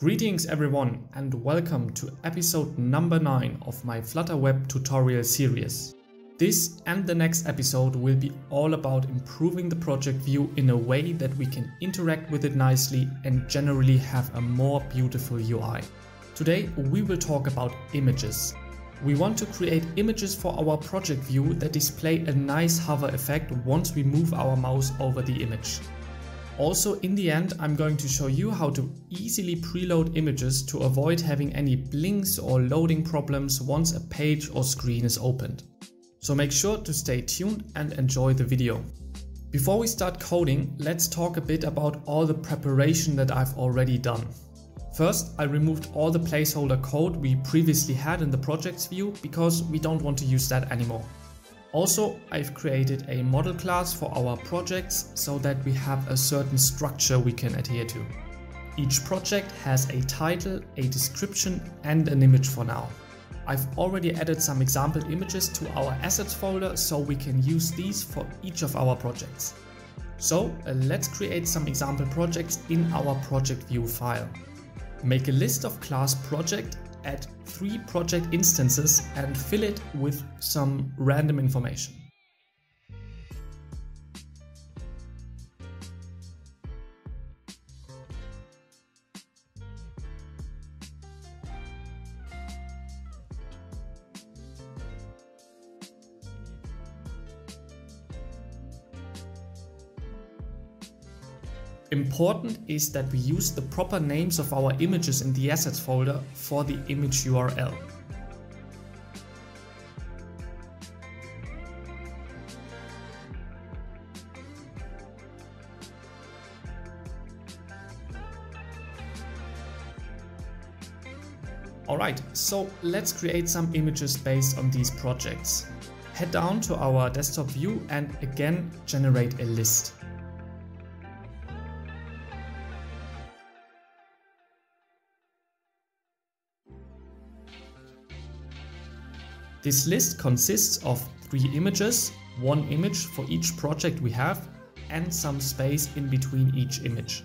Greetings everyone and welcome to episode number 9 of my Flutter web tutorial series. This and the next episode will be all about improving the project view in a way that we can interact with it nicely and generally have a more beautiful UI. Today we will talk about images. We want to create images for our project view that display a nice hover effect once we move our mouse over the image. Also, in the end, I'm going to show you how to easily preload images to avoid having any blinks or loading problems once a page or screen is opened. So make sure to stay tuned and enjoy the video. Before we start coding, let's talk a bit about all the preparation that I've already done. First, I removed all the placeholder code we previously had in the projects view because we don't want to use that anymore. Also, I've created a model class for our projects so that we have a certain structure we can adhere to. Each project has a title, a description and an image for now. I've already added some example images to our assets folder so we can use these for each of our projects. So let's create some example projects in our project view file. Make a list of class project, add 3 project instances and fill it with some random information. Important is that we use the proper names of our images in the assets folder for the image URL. Alright, so let's create some images based on these projects. Head down to our desktop view and again generate a list. This list consists of 3 images, 1 image for each project we have and some space in between each image.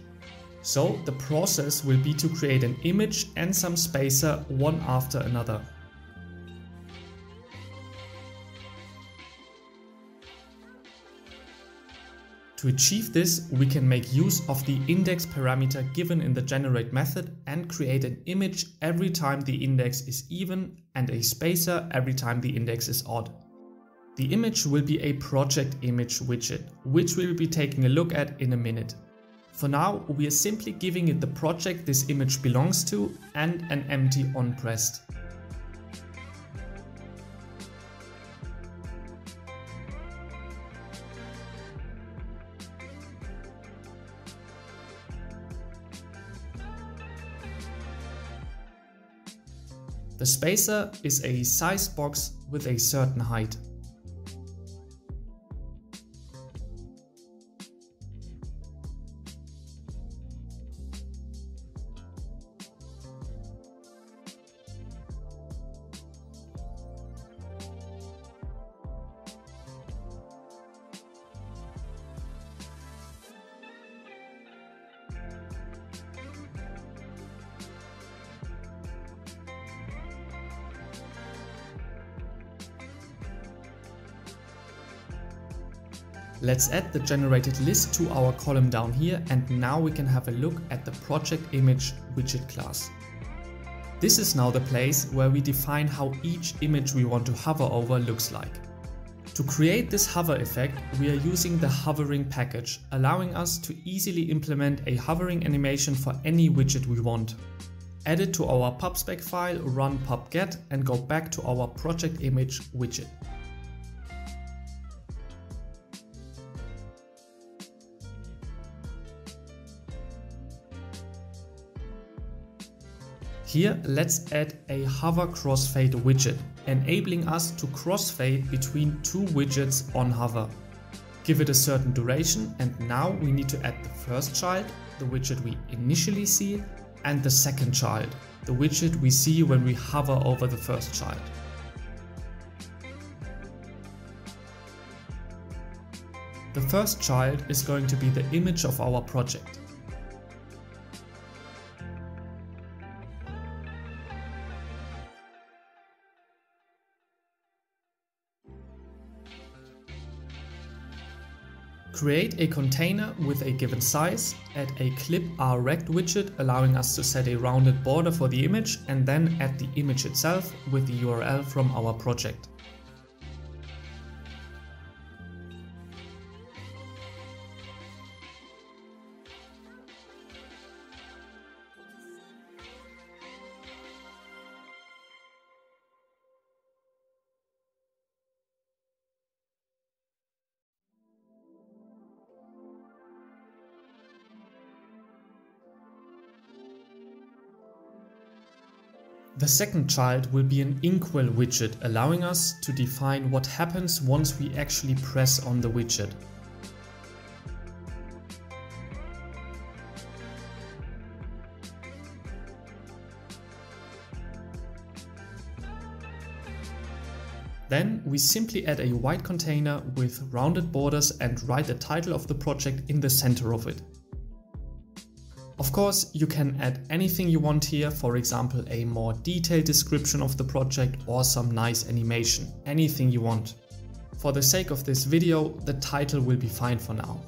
So the process will be to create an image and some spacer one after another. To achieve this, we can make use of the index parameter given in the generate method and create an image every time the index is even and a spacer every time the index is odd. The image will be a project image widget, which we'll be taking a look at in a minute. For now, we are simply giving it the project this image belongs to and an empty onPressed. The spacer is a size box with a certain height. Let's add the generated list to our column down here and now we can have a look at the project image widget class. This is now the place where we define how each image we want to hover over looks like. To create this hover effect, we are using the hovering package, allowing us to easily implement a hovering animation for any widget we want. Add it to our pubspec file, run pubget and go back to our project image widget. Here, let's add a hover crossfade widget, enabling us to crossfade between 2 widgets on hover. Give it a certain duration and now we need to add the first child, the widget we initially see, and the second child, the widget we see when we hover over the first child. The first child is going to be the image of our project. Create a container with a given size, add a ClipRRect widget allowing us to set a rounded border for the image, and then add the image itself with the URL from our project. The second child will be an InkWell widget, allowing us to define what happens once we actually press on the widget. Then we simply add a white container with rounded borders and write the title of the project in the center of it. Of course, you can add anything you want here, for example a more detailed description of the project or some nice animation, anything you want. For the sake of this video, the title will be fine for now.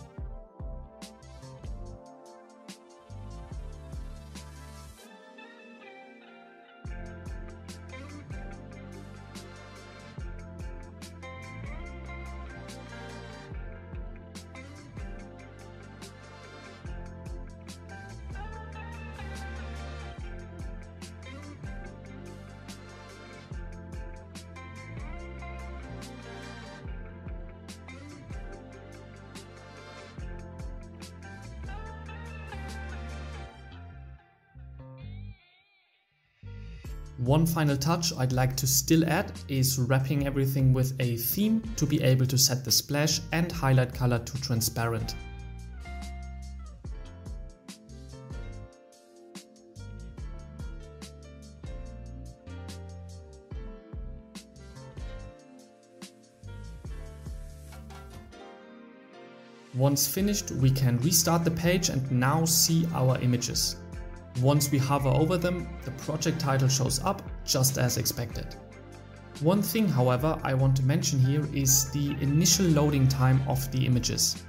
One final touch I'd like to still add is wrapping everything with a theme to be able to set the splash and highlight color to transparent. Once finished, we can restart the page and now see our images. Once we hover over them, the project title shows up just as expected. One thing, however, I want to mention here is the initial loading time of the images.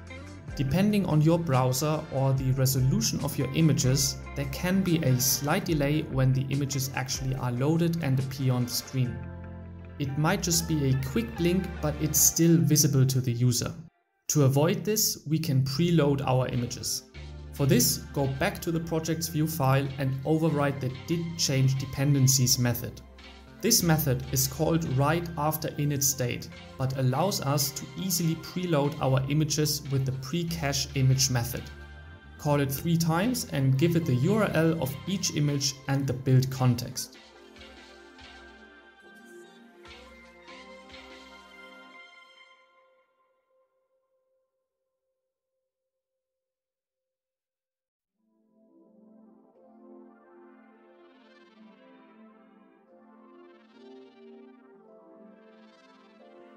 Depending on your browser or the resolution of your images, there can be a slight delay when the images actually are loaded and appear on the screen. It might just be a quick blink, but it's still visible to the user. To avoid this, we can preload our images. For this, go back to the project's view file and override the didChangeDependencies method. This method is called right after initState, but allows us to easily preload our images with the precacheImage method. Call it 3 times and give it the URL of each image and the build context.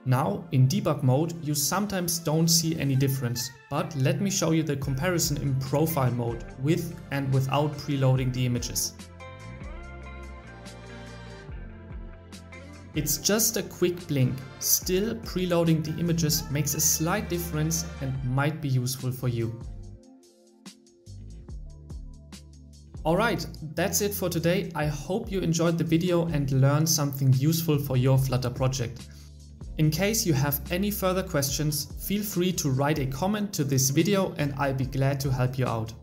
Now, in debug mode, you sometimes don't see any difference, but let me show you the comparison in profile mode with and without preloading the images. It's just a quick blink. Still, preloading the images makes a slight difference and might be useful for you. Alright, that's it for today. I hope you enjoyed the video and learned something useful for your Flutter project. In case you have any further questions, feel free to write a comment to this video and I'll be glad to help you out.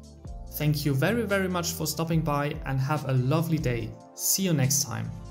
Thank you very, very much for stopping by and have a lovely day. See you next time.